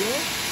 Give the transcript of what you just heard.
Yeah.